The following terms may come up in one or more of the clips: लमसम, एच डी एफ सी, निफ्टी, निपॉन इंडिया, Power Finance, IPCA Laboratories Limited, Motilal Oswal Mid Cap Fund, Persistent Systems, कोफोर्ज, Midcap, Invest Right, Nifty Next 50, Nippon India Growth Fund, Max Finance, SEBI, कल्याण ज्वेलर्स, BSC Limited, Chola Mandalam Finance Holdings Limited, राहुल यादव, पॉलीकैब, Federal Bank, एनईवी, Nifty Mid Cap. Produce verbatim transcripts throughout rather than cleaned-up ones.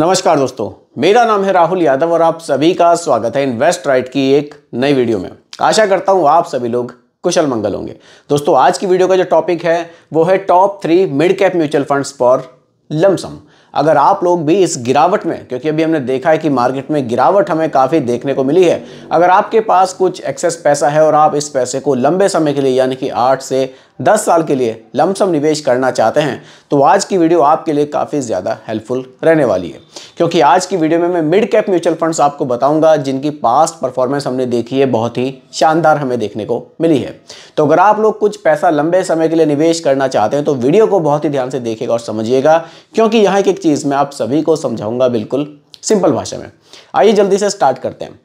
नमस्कार दोस्तों, मेरा नाम है राहुल यादव और आप सभी का स्वागत है इन्वेस्ट राइट की एक नई वीडियो में। आशा करता हूं आप सभी लोग कुशल मंगल होंगे। दोस्तों, आज की वीडियो का जो टॉपिक है वो है top three mid cap mutual funds for लमसम। अगर आप लोग भी इस गिरावट में, क्योंकि अभी हमने देखा है कि मार्केट में गिरावट हमें काफ़ी देखने को मिली है, अगर आपके पास कुछ एक्सेस पैसा है और आप इस पैसे को लंबे समय के लिए यानी कि आठ से दस साल के लिए लमसम निवेश करना चाहते हैं तो आज की वीडियो आपके लिए काफ़ी ज़्यादा हेल्पफुल रहने वाली है। क्योंकि आज की वीडियो में मैं मिड कैप म्यूचुअल फंड्स आपको बताऊंगा जिनकी पास्ट परफॉर्मेंस हमने देखी है, बहुत ही शानदार हमें देखने को मिली है। तो अगर आप लोग कुछ पैसा लंबे समय के लिए निवेश करना चाहते हैं तो वीडियो को बहुत ही ध्यान से देखिएगा और समझिएगा, क्योंकि यहाँ की एक चीज़ मैं आप सभी को समझाऊंगा बिल्कुल सिंपल भाषा में। आइए जल्दी से स्टार्ट करते हैं।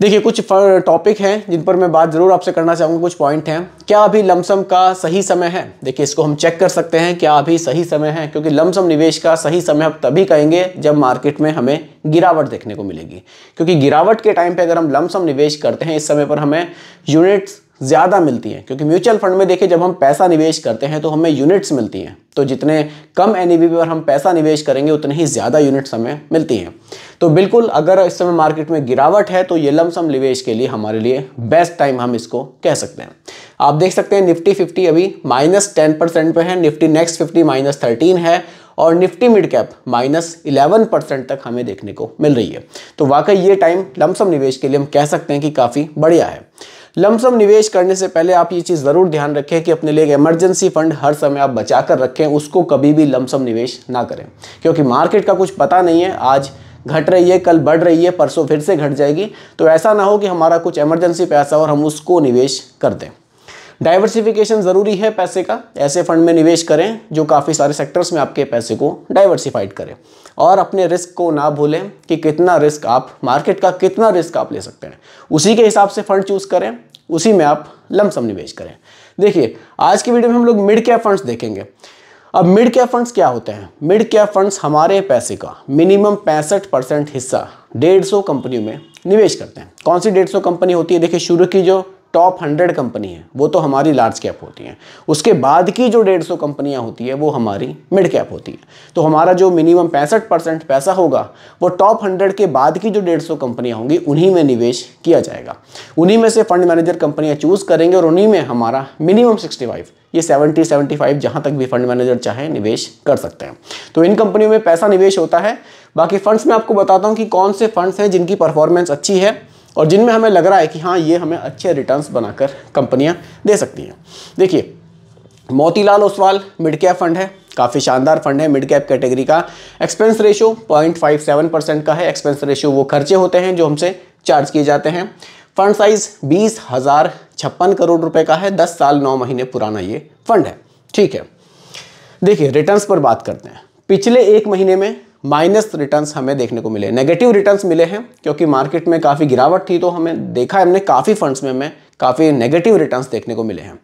देखिए, कुछ टॉपिक हैं जिन पर मैं बात ज़रूर आपसे करना चाहूँगा, कुछ पॉइंट हैं। क्या अभी लमसम का सही समय है? देखिए, इसको हम चेक कर सकते हैं क्या अभी सही समय है, क्योंकि लमसम निवेश का सही समय हम तभी कहेंगे जब मार्केट में हमें गिरावट देखने को मिलेगी। क्योंकि गिरावट के टाइम पे अगर हम लमसम निवेश करते हैं, इस समय पर हमें यूनिट्स ज़्यादा मिलती हैं। क्योंकि म्यूचुअल फंड में देखिए, जब हम पैसा निवेश करते हैं तो हमें यूनिट्स मिलती हैं। तो जितने कम एनईवी पर हम पैसा निवेश करेंगे उतने ही ज़्यादा यूनिट्स हमें मिलती हैं। तो बिल्कुल अगर इस समय मार्केट में गिरावट है तो ये लमसम निवेश के लिए हमारे लिए बेस्ट टाइम हम इसको कह सकते हैं। आप देख सकते हैं निफ्टी फिफ्टी अभी माइनस टेन परसेंट पर है, निफ्टी next fifty minus thirteen है और निफ्टी mid cap minus eleven percent तक हमें देखने को मिल रही है। तो वाकई ये टाइम लमसम निवेश के लिए हम कह सकते हैं कि काफ़ी बढ़िया है। लमसम निवेश करने से पहले आप ये चीज़ ज़रूर ध्यान रखें कि अपने लिए एक इमरजेंसी फंड हर समय आप बचा कर रखें, उसको कभी भी लमसम निवेश ना करें। क्योंकि मार्केट का कुछ पता नहीं है, आज घट रही है, कल बढ़ रही है, परसों फिर से घट जाएगी। तो ऐसा ना हो कि हमारा कुछ इमरजेंसी पैसा और हम उसको निवेश कर दें। डाइवर्सिफिकेशन ज़रूरी है पैसे का, ऐसे फंड में निवेश करें जो काफ़ी सारे सेक्टर्स में आपके पैसे को डाइवर्सिफाइड करें और अपने रिस्क को ना भूलें कि कितना रिस्क आप, मार्केट का कितना रिस्क आप ले सकते हैं, उसी के हिसाब से फंड चूज़ करें, उसी में आप लमसम निवेश करें। देखिए, आज की वीडियो में हम लोग मिड कैप फंड्स देखेंगे। अब मिड कैप फंड्स क्या होते हैं? मिड कैप फंड्स हमारे पैसे का मिनिमम पैंसठ परसेंट हिस्सा डेढ़ सौ कंपनियों में निवेश करते हैं। कौन सी डेढ़ सौ कंपनी होती है? देखिए, शुरू की जो टॉप हंड्रेड कंपनी है वो तो हमारी लार्ज कैप होती है, उसके बाद की जो डेढ़ सौ कंपनियाँ होती है वो हमारी मिड कैप होती है। तो हमारा जो मिनिमम पैंसठ परसेंट पैसा होगा वो टॉप हंड्रेड के बाद की जो डेढ़ सौ कंपनियाँ होंगी उन्हीं में निवेश किया जाएगा। उन्हीं में से फंड मैनेजर कंपनियाँ चूज़ करेंगे और उन्हीं में हमारा मिनिमम सिक्सटी फाइव ये सेवेंटी सेवेंटी फाइव जहाँ तक भी फंड मैनेजर चाहे निवेश कर सकते हैं। तो इन कंपनियों में पैसा निवेश होता है। बाकी फंड्स में आपको बताता हूँ कि कौन से फंड्स हैं जिनकी परफॉर्मेंस अच्छी है और जिनमें हमें लग रहा है कि हाँ, ये हमें अच्छे रिटर्न्स बनाकर कंपनियां दे सकती हैं। देखिए, Motilal Oswal mid cap fund है, काफ़ी शानदार फंड है, मिड कैप कैटेगरी का। Expense ratio point five seven percent का है। एक्सपेंस रेशियो वो खर्चे होते हैं जो हमसे चार्ज किए जाते हैं। फंड साइज बीस हज़ार छप्पन करोड़ रुपए का है। दस साल नौ महीने पुराना ये फंड है। ठीक है, देखिए रिटर्न्स पर बात करते हैं। पिछले एक महीने में माइनस रिटर्न्स हमें देखने को मिले, नेगेटिव रिटर्न्स मिले हैं, क्योंकि मार्केट में काफ़ी गिरावट थी। तो हमें देखा है, हमने काफ़ी फंड्स में हमें काफ़ी नेगेटिव रिटर्न्स देखने को मिले हैं।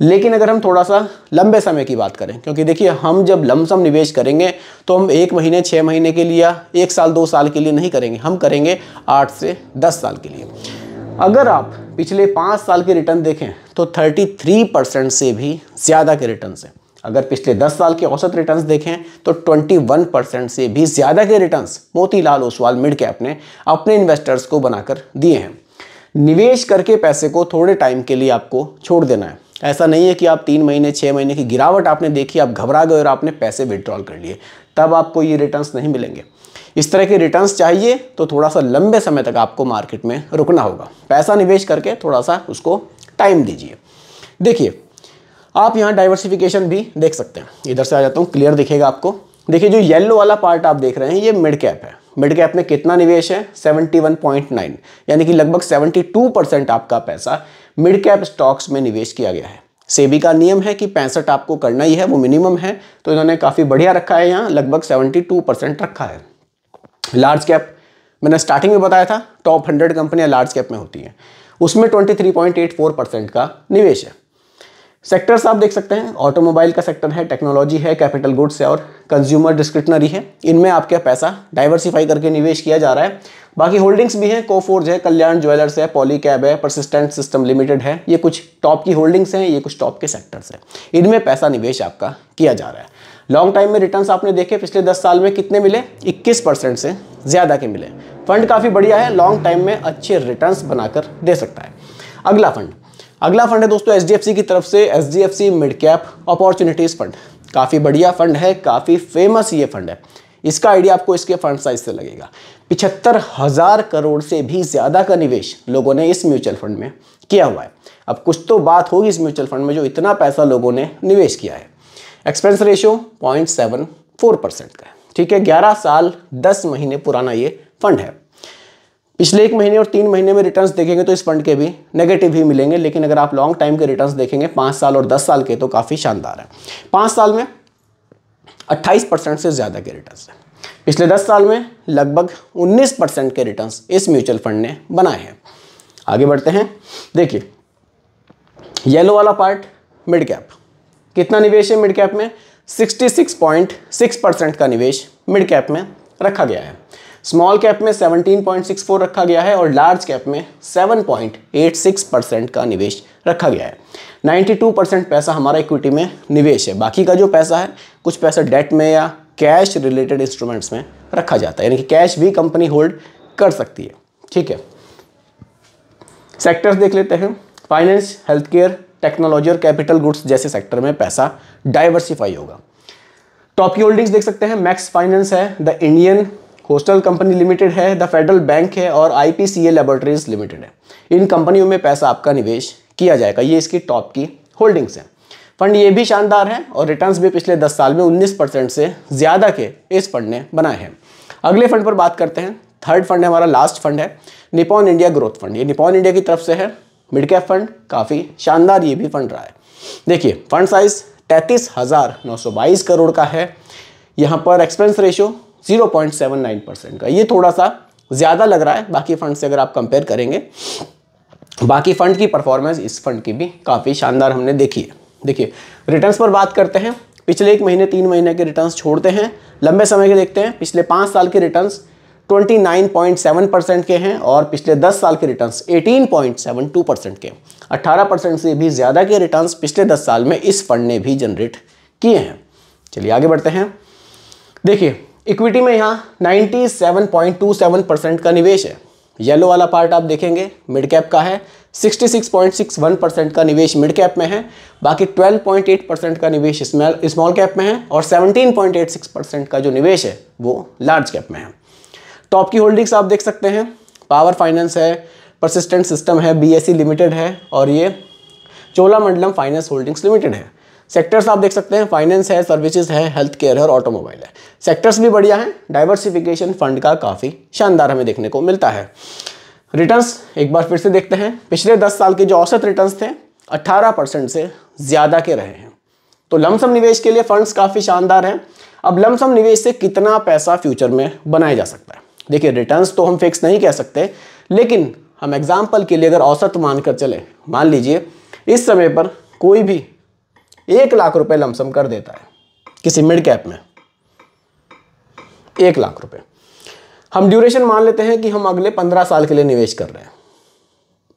लेकिन अगर हम थोड़ा सा लंबे समय की बात करें, क्योंकि देखिए हम जब लमसम निवेश करेंगे तो हम एक महीने छः महीने के लिए, एक साल दो साल के लिए नहीं करेंगे, हम करेंगे आठ से दस साल के लिए। अगर आप पिछले पाँच साल के रिटर्न देखें तो थर्टी थ्री परसेंट से भी ज़्यादा के रिटर्न हैं। अगर पिछले दस साल के औसत रिटर्न्स देखें तो इक्कीस परसेंट से भी ज़्यादा के returns Motilal Oswal mid cap ने अपने इन्वेस्टर्स को बनाकर दिए हैं। निवेश करके पैसे को थोड़े टाइम के लिए आपको छोड़ देना है। ऐसा नहीं है कि आप तीन महीने छः महीने की गिरावट आपने देखी, आप घबरा गए और आपने पैसे विड्रॉल कर लिए, तब आपको ये रिटर्न्स नहीं मिलेंगे। इस तरह के रिटर्न्स चाहिए तो थोड़ा सा लंबे समय तक आपको मार्केट में रुकना होगा। पैसा निवेश करके थोड़ा सा उसको टाइम दीजिए। देखिए, आप यहाँ डाइवर्सिफिकेशन भी देख सकते हैं। इधर से आ जाता हूँ, क्लियर दिखेगा आपको। देखिए, जो येलो वाला पार्ट आप देख रहे हैं ये मिड कैप है। मिड कैप में कितना निवेश है? इकहत्तर पॉइंट नौ, यानी कि लगभग बहत्तर परसेंट आपका पैसा मिड कैप स्टॉक्स में निवेश किया गया है। सेबी का नियम है कि पैंसठ आपको करना ही है, वो मिनिमम है। तो इन्होंने काफ़ी बढ़िया रखा है, यहाँ लगभग बहत्तर परसेंट रखा है। लार्ज कैप मैंने स्टार्टिंग में बताया था, टॉप हंड्रेड कंपनियाँ लार्ज कैप में होती हैं, उसमें तेईस पॉइंट आठ चार परसेंट का निवेश है। सेक्टर्स आप देख सकते हैं, ऑटोमोबाइल का सेक्टर है, टेक्नोलॉजी है, कैपिटल गुड्स है और कंज्यूमर डिस्क्रिशनरी है। इनमें आपका पैसा डाइवर्सिफाई करके निवेश किया जा रहा है। बाकी होल्डिंग्स भी हैं, कोफोर्ज है, कल्याण ज्वेलर्स है, पॉलीकैब है, परसिस्टेंट सिस्टम लिमिटेड है। ये कुछ टॉप की होल्डिंग्स हैं, ये कुछ टॉप के सेक्टर्स हैं, इनमें पैसा निवेश आपका किया जा रहा है। लॉन्ग टाइम में रिटर्न्स आपने देखे पिछले दस साल में कितने मिले, इक्कीस परसेंट से ज़्यादा के मिले। फंड काफ़ी बढ़िया है, लॉन्ग टाइम में अच्छे रिटर्न्स बनाकर दे सकता है। अगला फंड अगला फंड है दोस्तों एच डी एफ सी की तरफ से एच डी एफ सी mid cap opportunities fund. काफ़ी बढ़िया फंड है, काफ़ी फेमस ये फंड है। इसका आइडिया आपको इसके फंड साइज से लगेगा। पिछहत्तर हज़ार करोड़ से भी ज़्यादा का निवेश लोगों ने इस म्यूचुअल फंड में किया हुआ है। अब कुछ तो बात होगी इस म्यूचुअल फंड में जो इतना पैसा लोगों ने निवेश किया है। Expense ratio point seven four percent का है, ठीक है। ग्यारह साल दस महीने पुराना ये फंड है। पिछले एक महीने और तीन महीने में रिटर्न्स देखेंगे तो इस फंड के भी नेगेटिव ही मिलेंगे, लेकिन अगर आप लॉन्ग टाइम के रिटर्न्स देखेंगे पाँच साल और दस साल के तो काफ़ी शानदार है। पाँच साल में अट्ठाईस परसेंट से ज़्यादा के रिटर्न्स हैं। पिछले दस साल में लगभग उन्नीस परसेंट के रिटर्न्स इस म्यूचुअल फंड ने बनाए हैं। आगे बढ़ते हैं, देखिए येलो वाला पार्ट मिड कैप, कितना निवेश है मिड कैप में, छियासठ पॉइंट छह परसेंट का निवेश मिड कैप में रखा गया है। स्मॉल कैप में सत्रह पॉइंट छह चार रखा गया है और लार्ज कैप में सात पॉइंट आठ छह परसेंट का निवेश रखा गया है। बानवे परसेंट पैसा हमारा इक्विटी में निवेश है। बाकी का जो पैसा है, कुछ पैसा डेट में या कैश रिलेटेड इंस्ट्रूमेंट्स में रखा जाता है, यानी कि कैश भी कंपनी होल्ड कर सकती है, ठीक है। सेक्टर्स देख लेते हैं, फाइनेंस, हेल्थ केयर, टेक्नोलॉजी और कैपिटल गुड्स जैसे सेक्टर में पैसा डाइवर्सिफाई होगा। टॉप की होल्डिंग्स देख सकते हैं, मैक्स फाइनेंस है, the Indian postal company limited है, द फेडरल बैंक है और I P C A laboratories limited है। इन कंपनियों में पैसा आपका निवेश किया जाएगा, ये इसकी टॉप की होल्डिंग्स हैं। फंड ये भी शानदार है और रिटर्न्स भी पिछले दस साल में उन्नीस परसेंट से ज़्यादा के इस फंड ने बनाए हैं। अगले फंड पर बात करते हैं। थर्ड फंड है हमारा, लास्ट फंड है निपॉन इंडिया ग्रोथ फंड। ये निपॉन इंडिया की तरफ से है मिड कैप फंड, काफ़ी शानदार ये भी फंड रहा है। देखिए फंड साइज तैंतीस हज़ार नौ सौ बाईस करोड़ का है। यहाँ पर expense ratio zero point seven nine percent का, ये थोड़ा सा ज़्यादा लग रहा है बाकी फंड से अगर आप कंपेयर करेंगे। बाकी फंड की परफॉर्मेंस इस फंड की भी काफ़ी शानदार हमने देखी है। देखिए रिटर्न्स पर बात करते हैं, पिछले एक महीने तीन महीने के रिटर्न्स छोड़ते हैं, लंबे समय के देखते हैं। पिछले पाँच साल के रिटर्न्स उनतीस पॉइंट सात परसेंट के हैं और पिछले दस साल के रिटर्न्स अठारह पॉइंट सात दो परसेंट के। अठारह परसेंट से भी ज़्यादा के रिटर्न्स पिछले दस साल में इस फंड ने भी जनरेट किए हैं। चलिए आगे बढ़ते हैं, देखिए इक्विटी में यहाँ सत्तानवे पॉइंट दो सात परसेंट का निवेश है। येलो वाला पार्ट आप देखेंगे मिड कैप का है, छियासठ पॉइंट छह एक परसेंट का निवेश मिड कैप में है। बाकी बारह पॉइंट आठ परसेंट का निवेश स्मॉल कैप में है और सत्रह पॉइंट आठ छह परसेंट का जो निवेश है वो लार्ज कैप में है। टॉप की होल्डिंग्स आप देख सकते हैं, पावर फाइनेंस है, परसिस्टेंट सिस्टम है, बी एस सी लिमिटेड है और ये चोला मंडलम फाइनेंस होल्डिंग्स लिमिटेड है। सेक्टर्स आप देख सकते हैं, फाइनेंस है, सर्विसेज है, हेल्थ केयर है और ऑटोमोबाइल है। सेक्टर्स भी बढ़िया हैं, डाइवर्सिफिकेशन फंड का काफ़ी शानदार हमें देखने को मिलता है। रिटर्न्स एक बार फिर से देखते हैं, पिछले दस साल के जो औसत रिटर्न्स थे अट्ठारह परसेंट से ज़्यादा के रहे हैं। तो लमसम निवेश के लिए फंड्स काफ़ी शानदार हैं। अब लमसम निवेश से कितना पैसा फ्यूचर में बनाया जा सकता है, देखिए रिटर्न्स तो हम फिक्स नहीं कह सकते, लेकिन हम एग्जाम्पल के लिए अगर औसत मानकर चले, मान लीजिए इस समय पर कोई भी एक लाख रुपए लमसम कर देता है किसी मिड कैप में, एक लाख रुपए। हम ड्यूरेशन मान लेते हैं कि हम अगले पंद्रह साल के लिए निवेश कर रहे हैं,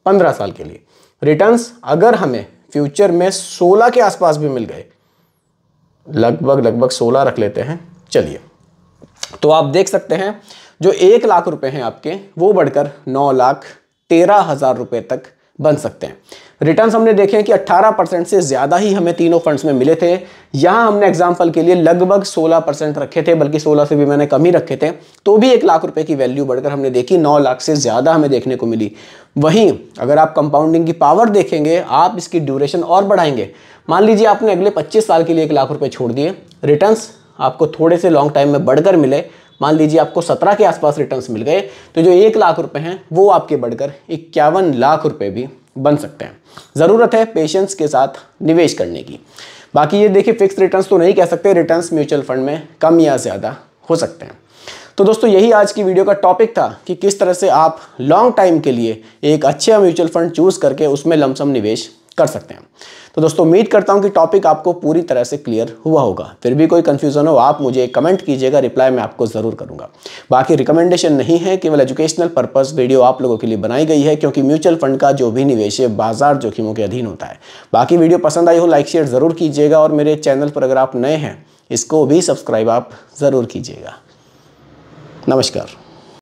पंद्रह साल के लिए। रिटर्न्स अगर हमें फ्यूचर में सोलह के आसपास भी मिल गए, लगभग लगभग सोलह रख लेते हैं चलिए, तो आप देख सकते हैं जो एक लाख रुपए हैं आपके वो बढ़कर नौ लाख तेरह हजार रुपये तक बन सकते हैं। रिटर्न्स हमने देखे हैं कि अट्ठारह परसेंट से ज़्यादा ही हमें तीनों फंड्स में मिले थे। यहाँ हमने एग्जाम्पल के लिए लगभग सोलह परसेंट रखे थे, बल्कि सोलह से भी मैंने कम ही रखे थे, तो भी एक लाख रुपए की वैल्यू बढ़कर हमने देखी, नौ लाख से ज़्यादा हमें देखने को मिली। वहीं अगर आप कंपाउंडिंग की पावर देखेंगे, आप इसकी ड्यूरेशन और बढ़ाएंगे, मान लीजिए आपने अगले पच्चीस साल के लिए एक लाख रुपये छोड़ दिए, रिटर्न्स आपको थोड़े से लॉन्ग टाइम में बढ़कर मिले, मान लीजिए आपको सत्रह के आसपास रिटर्न्स मिल गए, तो जो एक लाख रुपए हैं वो आपके बढ़कर इक्यावन लाख रुपए भी बन सकते हैं। ज़रूरत है पेशेंस के साथ निवेश करने की। बाकी ये देखिए फिक्स रिटर्न्स तो नहीं कह सकते, रिटर्न्स म्यूचुअल फंड में कम या ज़्यादा हो सकते हैं। तो दोस्तों यही आज की वीडियो का टॉपिक था कि किस तरह से आप लॉन्ग टाइम के लिए एक अच्छा म्यूचुअल फंड चूज़ करके उसमें लमसम निवेश कर सकते हैं। तो दोस्तों उम्मीद करता हूं कि टॉपिक आपको पूरी तरह से क्लियर हुआ होगा। फिर भी कोई कंफ्यूजन हो आप मुझे कमेंट कीजिएगा, रिप्लाई मैं आपको ज़रूर करूंगा। बाकी रिकमेंडेशन नहीं है, केवल एजुकेशनल पर्पस वीडियो आप लोगों के लिए बनाई गई है, क्योंकि म्यूचुअल फंड का जो भी निवेश है बाजार जोखिमों के अधीन होता है। बाकी वीडियो पसंद आई हो लाइक शेयर ज़रूर कीजिएगा और मेरे चैनल पर अगर आप नए हैं इसको भी सब्सक्राइब आप ज़रूर कीजिएगा। नमस्कार।